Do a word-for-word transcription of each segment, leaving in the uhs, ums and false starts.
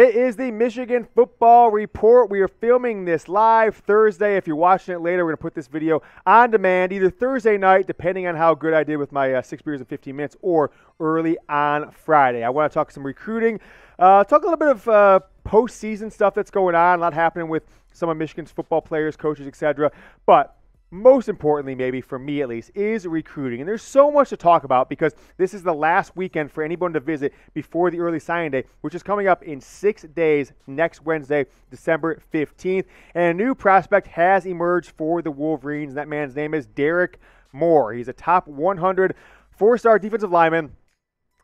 It is the Michigan Football Report. We are filming this live Thursday. If you're watching it later, we're going to put this video on demand either Thursday night, depending on how good I did with my uh, six beers in fifteen minutes, or early on Friday. I want to talk some recruiting, uh, talk a little bit of uh, postseason stuff that's going on, a lot happening with some of Michigan's football players, coaches, et cetera. But most importantly, maybe for me at least, is recruiting. And there's so much to talk about because this is the last weekend for anyone to visit before the early signing day, which is coming up in six days next Wednesday, December fifteenth. And a new prospect has emerged for the Wolverines. That man's name is Derrick Moore. He's a top one hundred four-star defensive lineman,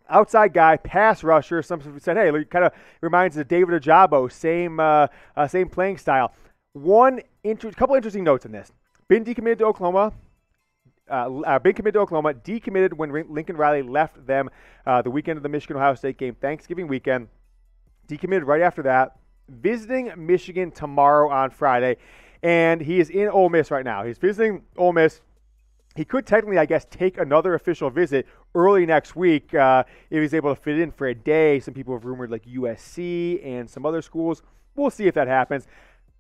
outside guy, pass rusher. Some people said, hey, it kind of reminds us of David Ojabo, same, uh, uh, same playing style. One inter- couple interesting notes in this. Been decommitted to Oklahoma. Uh, uh, been committed to Oklahoma. Decommitted when Re- Lincoln Riley left them uh, the weekend of the Michigan-Ohio State game, Thanksgiving weekend. Decommitted right after that. Visiting Michigan tomorrow on Friday. And he is in Ole Miss right now. He's visiting Ole Miss. He could technically, I guess, take another official visit early next week uh, if he's able to fit in for a day. Some people have rumored like U S C and some other schools. We'll see if that happens.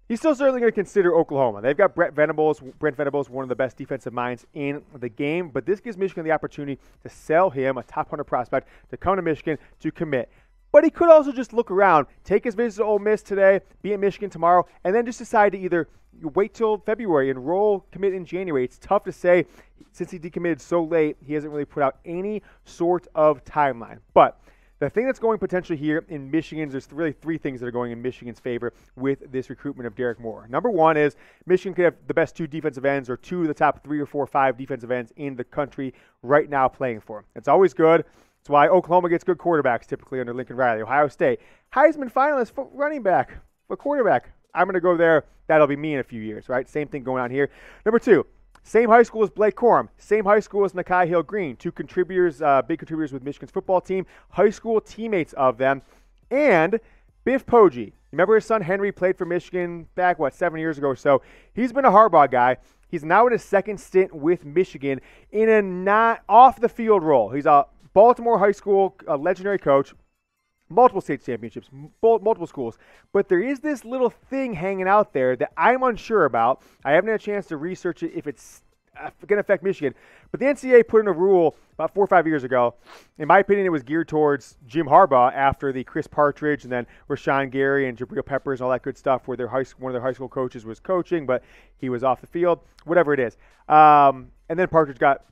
He's still certainly going to consider Oklahoma. They've got Brent Venables, Brent Venables, one of the best defensive minds in the game, but this gives Michigan the opportunity to sell him, a top one hundred prospect, to come to Michigan to commit. But he could also just look around, take his visit to Ole Miss today, be at Michigan tomorrow, and then just decide to either wait till February, enroll, commit in January. It's tough to say. Since he decommitted so late, he hasn't really put out any sort of timeline. But the thing that's going potentially here in Michigan, there's really three things that are going in Michigan's favor with this recruitment of Derrick Moore. Number one is Michigan could have the best two defensive ends or two of the top three or four or five defensive ends in the country right now playing for him. It's always good. That's why Oklahoma gets good quarterbacks typically under Lincoln Riley. Ohio State, Heisman finalist for running back, for quarterback. I'm going to go there. That'll be me in a few years, right? Same thing going on here. Number two. Same high school as Blake Corum, same high school as Nakai Hill Green, two contributors, uh, big contributors with Michigan's football team, high school teammates of them, and Biff Pogey. Remember his son Henry played for Michigan back, what, seven years ago or so. He's been a Harbaugh guy. He's now in his second stint with Michigan in a not off-the-field role. He's a Baltimore high school a legendary coach, multiple state championships, multiple schools. But there is this little thing hanging out there that I'm unsure about. I haven't had a chance to research it if it's going to affect Michigan. But the N C double A put in a rule about four or five years ago. In my opinion, it was geared towards Jim Harbaugh after the Chris Partridge and then Rashawn Gary and Jabril Peppers and all that good stuff where their high, one of their high school coaches was coaching, but he was off the field, whatever it is. Um, and then Partridge got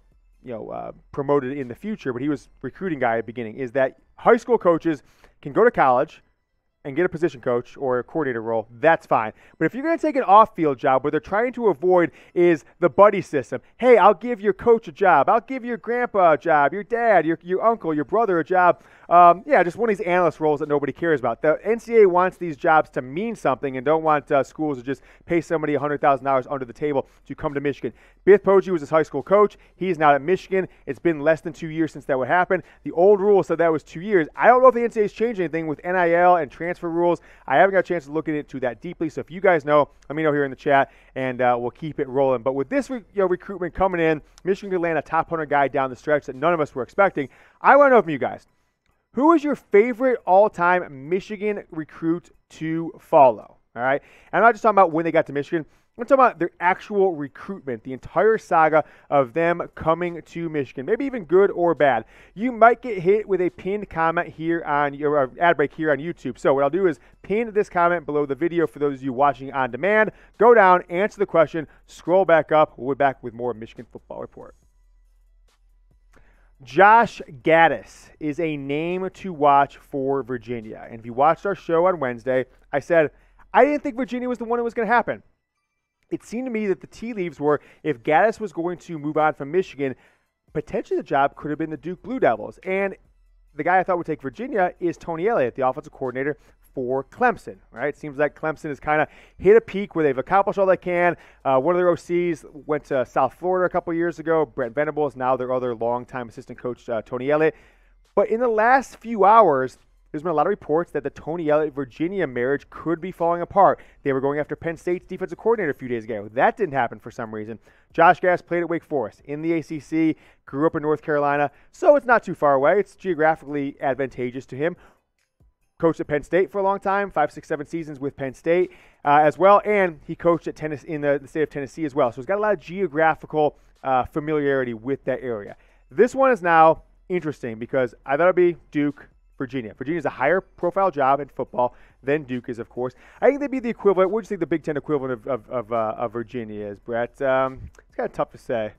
you know, uh, promoted in the future, but he was recruiting guy at the beginning, is that high school coaches can go to college and get a position coach or a coordinator role. That's fine. But if you're going to take an off-field job, what they're trying to avoid is the buddy system. Hey, I'll give your coach a job. I'll give your grandpa a job, your dad, your, your uncle, your brother a job. Um, yeah, just one of these analyst roles that nobody cares about. The N C double A wants these jobs to mean something and don't want uh, schools to just pay somebody one hundred thousand dollars under the table to come to Michigan. Biff Pogey was his high school coach. He's now at Michigan. It's been less than two years since that would happen. The old rule said that was two years. I don't know if the N C double A's changed anything with N I L and transfer transfer rules. I haven't got a chance to look into that deeply, so if you guys know, let me know here in the chat, and uh, we'll keep it rolling. But with this re- you know, recruitment coming in, Michigan could land a top one hundred guy down the stretch that none of us were expecting. I want to know from you guys, who is your favorite all-time Michigan recruit to follow? All right, and I'm not just talking about when they got to Michigan. I'm talking about their actual recruitment, the entire saga of them coming to Michigan, maybe even good or bad. You might get hit with a pinned comment here on your ad break here on YouTube. So what I'll do is pin this comment below the video for those of you watching on demand. Go down, answer the question, scroll back up. We'll be back with more Michigan Football Report. Josh Gattis is a name to watch for Virginia. And if you watched our show on Wednesday, I said, I didn't think Virginia was the one that was going to happen. It seemed to me that the tea leaves were if Gattis was going to move on from Michigan, potentially the job could have been the Duke Blue Devils. And the guy I thought would take Virginia is Tony Elliott, the offensive coordinator for Clemson, right? It seems like Clemson has kind of hit a peak where they've accomplished all they can. Uh, one of their O Cs went to South Florida a couple years ago. Brent Venables, now their other longtime assistant coach, uh, Tony Elliott. But in the last few hours, there's been a lot of reports that the Tony Elliott-Virginia marriage could be falling apart. They were going after Penn State's defensive coordinator a few days ago. That didn't happen for some reason. Josh Gattis played at Wake Forest in the A C C, grew up in North Carolina, so it's not too far away. It's geographically advantageous to him. coached at Penn State for a long time, five, six, seven seasons with Penn State uh, as well, and he coached at Tennessee, in the, the state of Tennessee as well. So he's got a lot of geographical uh, familiarity with that area. This one is now interesting because I thought it'd be Duke, Virginia. Virginia is a higher profile job in football than Duke is, of course. I think they'd be the equivalent. What do you think the Big Ten equivalent of of, of, uh, of Virginia is, Brett? Um, it's kind of tough to say.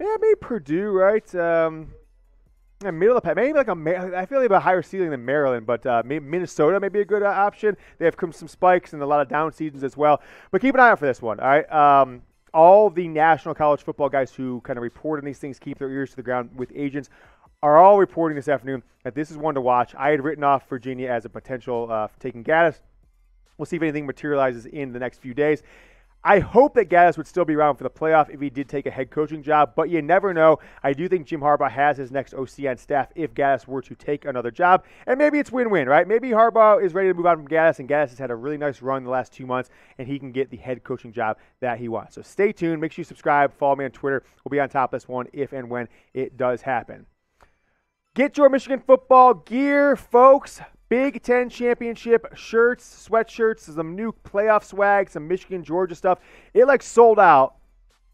Yeah, maybe Purdue, right? Um, Yeah, middle of the pack, maybe like a. I feel they have a higher ceiling than Maryland, but uh, Minnesota may be a good uh, option. They have come some spikes and a lot of down seasons as well. But keep an eye out for this one. All right, um, all the national college football guys who kind of report on these things, keep their ears to the ground with agents, are all reporting this afternoon that this is one to watch. I had written off Virginia as a potential uh, for taking Gattis. We'll see if anything materializes in the next few days. I hope that Gattis would still be around for the playoff if he did take a head coaching job, but you never know. I do think Jim Harbaugh has his next O C on staff if Gattis were to take another job, and maybe it's win-win, right? Maybe Harbaugh is ready to move on from Gattis, and Gattis has had a really nice run the last two months, and he can get the head coaching job that he wants. So stay tuned. Make sure you subscribe. Follow me on Twitter. We'll be on top of this one if and when it does happen. Get your Michigan football gear, folks. Big Ten Championship shirts, sweatshirts, some new playoff swag, some Michigan, Georgia stuff. It, like, sold out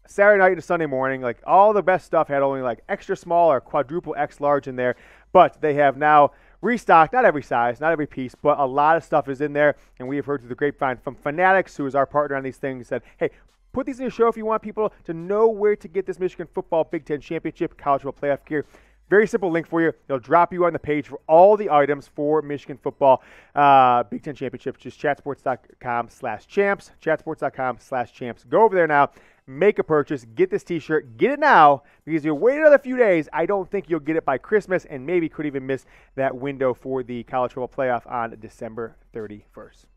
Saturday night to Sunday morning. Like, all the best stuff had only, like, extra small or quadruple X large in there. But they have now restocked, not every size, not every piece, but a lot of stuff is in there. And we have heard through the grapevine from Fanatics, who is our partner on these things, said, hey, put these in your show if you want people to know where to get this Michigan football Big Ten Championship college football playoff gear. Very simple link for you. They'll drop you on the page for all the items for Michigan football uh, Big Ten Championship. Just chatsports.com slash champs, chatsports.com slash champs. Go over there now, make a purchase, get this T-shirt, get it now, because if you wait another few days, I don't think you'll get it by Christmas, and maybe could even miss that window for the college football playoff on December thirty-first.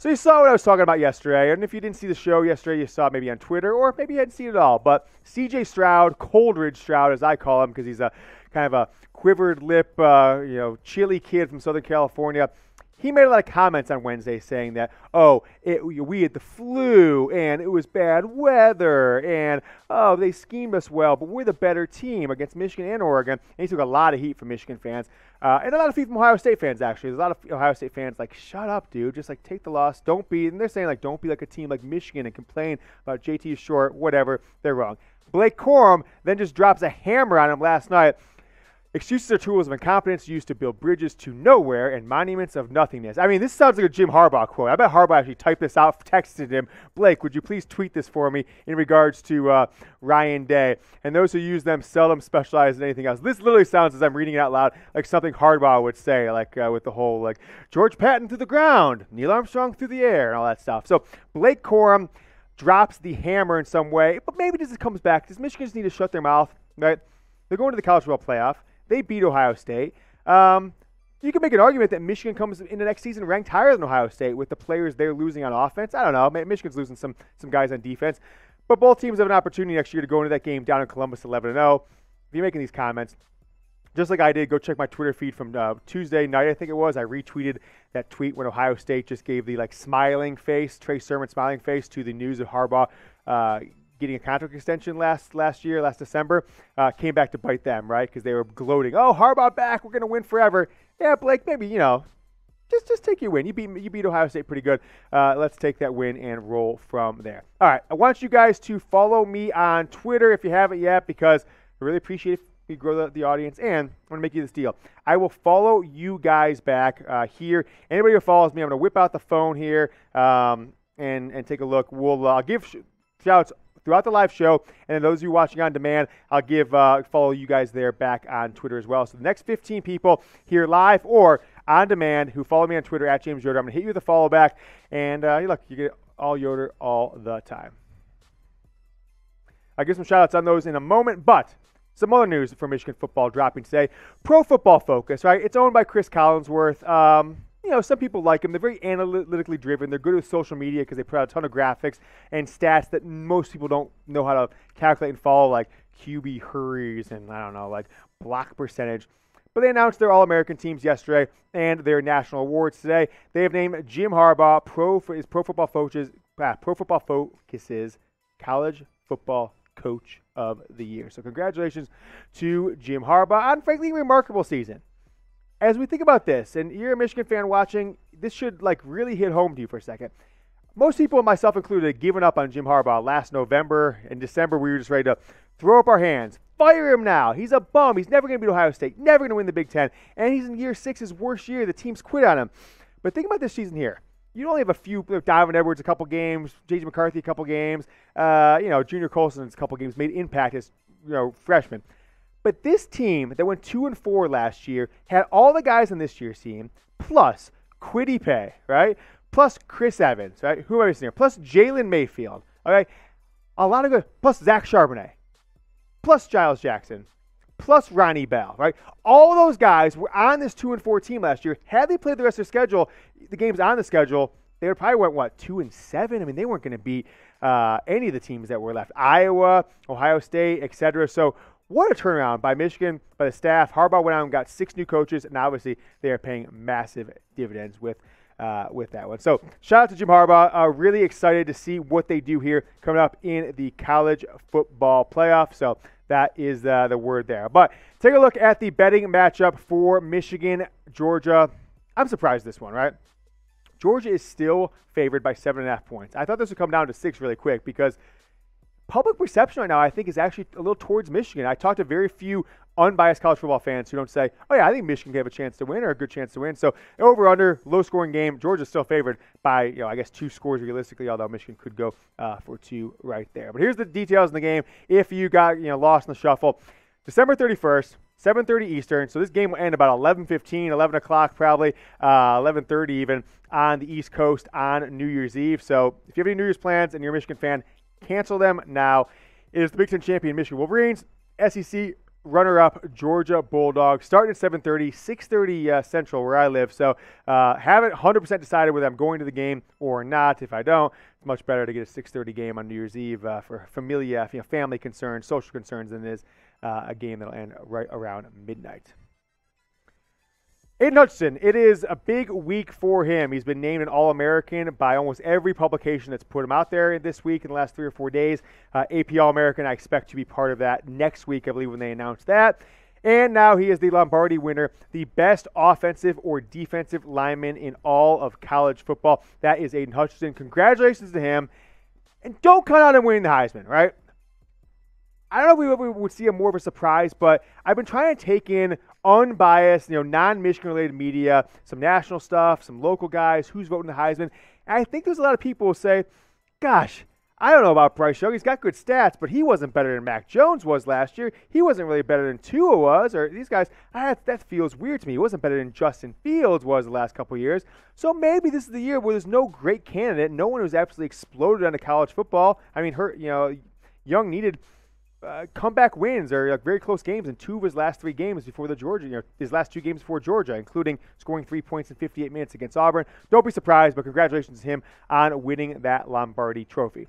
So you saw what I was talking about yesterday, and if you didn't see the show yesterday, you saw it maybe on Twitter, or maybe you hadn't seen it all, but C J. Stroud, Coldridge Stroud, as I call him, because he's a kind of a quivered lip, uh, you know, chilly kid from Southern California. He made a lot of comments on Wednesday saying that, oh, it, we had the flu, and it was bad weather, and, oh, they schemed us well, but we're the better team against Michigan and Oregon. And he took a lot of heat from Michigan fans, uh, and a lot of heat from Ohio State fans, actually. There's a lot of Ohio State fans like, shut up, dude. Just, like, take the loss. Don't be – and they're saying, like, don't be like a team like Michigan and complain about J T is short, whatever. They're wrong. Blake Corum then just drops a hammer on him last night. Excuses are tools of incompetence used to build bridges to nowhere and monuments of nothingness. I mean, this sounds like a Jim Harbaugh quote. I bet Harbaugh actually typed this out, texted him, Blake, would you please tweet this for me in regards to uh, Ryan Day? And those who use them seldom specialize in anything else. This literally sounds, as I'm reading it out loud, like something Harbaugh would say, like uh, with the whole, like, George Patton through the ground, Neil Armstrong through the air, and all that stuff. So Blake Corum drops the hammer in some way, but maybe this comes back. Does Michigan just need to shut their mouth, right? They're going to the college football playoff. They beat Ohio State. Um, you can make an argument that Michigan comes in the next season ranked higher than Ohio State with the players they're losing on offense. I don't know. Michigan's losing some some guys on defense. But both teams have an opportunity next year to go into that game down in Columbus eleven and oh. If you're making these comments, just like I did, go check my Twitter feed from uh, Tuesday night, I think it was. I retweeted that tweet when Ohio State just gave the, like, smiling face, Trey Sermon smiling face, to the news of Harbaugh uh getting a contract extension last last year, last December, uh, came back to bite them, right? Because they were gloating, oh, Harbaugh back, we're going to win forever. Yeah, Blake, maybe, you know, just just take your win. You beat you beat Ohio State pretty good. Uh, let's take that win and roll from there. All right, I want you guys to follow me on Twitter if you haven't yet, because I really appreciate it if you grow the, the audience, and I'm going to make you this deal. I will follow you guys back uh, here. Anybody who follows me, I'm going to whip out the phone here um, and, and take a look. We'll uh, give sh- shouts throughout the live show, and then those of you watching on demand, I'll give uh, follow you guys there back on Twitter as well. So the next fifteen people here live or on demand who follow me on Twitter at James Yoder, I'm going to hit you with a follow back, and uh, look, you get all Yoder all the time. I'll give some shout-outs on those in a moment, but some other news for Michigan football dropping today. Pro Football Focus, right? It's owned by Chris Collinsworth. Um... You know, some people like them. They're very analytically driven. They're good with social media because they put out a ton of graphics and stats that most people don't know how to calculate and follow, like Q B hurries and, I don't know, like block percentage. But they announced their All-American teams yesterday and their national awards today. They have named Jim Harbaugh pro is pro football coaches, ah, pro football focuses college football coach of the year. So congratulations to Jim Harbaugh on, frankly, a remarkable season. as we think about this, and you're a Michigan fan watching, this should like really hit home to you for a second. Most people, myself included, given up on Jim Harbaugh last November and December. We were just ready to throw up our hands. Fire him now. He's a bum. He's never going to beat Ohio State, never going to win the Big Ten, and he's in year six, his worst year. The team's quit on him. But think about this season here. You only have a few, Donovan Edwards a couple games, J J. McCarthy a couple games, uh, you know, Junior Colson's a couple games, made impact as, you know, freshman. But this team that went two and four last year had all the guys on this year's team, plus Quiddy Pay, right? Plus Chris Evans, right? Who am I missing here? Plus Jalen Mayfield, all right? A lot of good, plus Zach Charbonnet, plus Giles Jackson, plus Ronnie Bell, right? All those guys were on this two and four team last year. Had they played the rest of their schedule, the games on the schedule, they would probably went, what, two and seven? I mean, they weren't going to beat uh, any of the teams that were left. Iowa, Ohio State, et cetera. So what a turnaround by Michigan, by the staff. Harbaugh went out and got six new coaches, and obviously they are paying massive dividends with Uh, with that one. So shout out to Jim Harbaugh. Uh, really excited to see what they do here coming up in the college football playoff. So that is uh, the word there. But take a look at the betting matchup for Michigan, Georgia. I'm surprised this one, right? Georgia is still favored by seven and a half points. I thought this would come down to six really quick because public perception right now, I think, is actually a little towards Michigan. I talked to very few unbiased college football fans who don't say, oh, yeah, I think Michigan can have a chance to win or a good chance to win. So over, under, low-scoring game. Georgia's still favored by, you know, I guess two scores realistically, although Michigan could go uh, for two right there. But here's the details in the game if you got, you know, lost in the shuffle. December thirty-first, seven thirty Eastern. So this game will end about eleven fifteen, eleven o'clock probably, uh, eleven thirty even on the East Coast on New Year's Eve. So if you have any New Year's plans and you're a Michigan fan, cancel them now. It is the Big Ten champion Michigan Wolverines, S E C runner-up Georgia Bulldogs, starting at seven thirty, six thirty uh, Central where I live. So uh, haven't one hundred percent decided whether I'm going to the game or not. If I don't, it's much better to get a six thirty game on New Year's Eve uh, for familia, you know, family concerns, social concerns than it is uh, a game that'll end right around midnight. Aidan Hutchinson, it is a big week for him. He's been named an All-American by almost every publication that's put him out there this week in the last three or four days. Uh, A P All-American, I expect to be part of that next week, I believe, when they announce that. And now he is the Lombardi winner, the best offensive or defensive lineman in all of college football. That is Aidan Hutchinson. Congratulations to him. And don't count out him winning the Heisman, right? I don't know if we would see a more of a surprise, but I've been trying to take in unbiased, you know, non-Michigan-related media, some national stuff, some local guys, who's voting the Heisman. And I think there's a lot of people who say, gosh, I don't know about Bryce Young. He's got good stats, but he wasn't better than Mac Jones was last year. He wasn't really better than Tua was, or these guys. I, that feels weird to me. He wasn't better than Justin Fields was the last couple of years. So maybe this is the year where there's no great candidate, no one who's absolutely exploded into college football. I mean, her, you know, Young needed – Uh, comeback wins or like, very close games in two of his last three games before the Georgia, you know, his last two games before Georgia, including scoring three points in fifty-eight minutes against Auburn. Don't be surprised, but congratulations to him on winning that Lombardi trophy.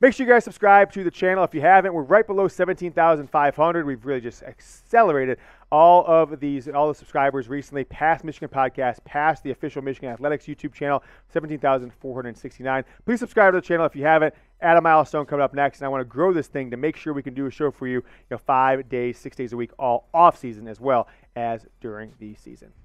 Make sure you guys subscribe to the channel if you haven't. We're right below seventeen thousand five hundred. We've really just accelerated all of these, all the subscribers recently, past Michigan Podcast, past the official Michigan Athletics YouTube channel, seventeen thousand four hundred sixty-nine. Please subscribe to the channel if you haven't. At a milestone coming up next, and I want to grow this thing to make sure we can do a show for you, you know, five days, six days a week, all off season as well as during the season.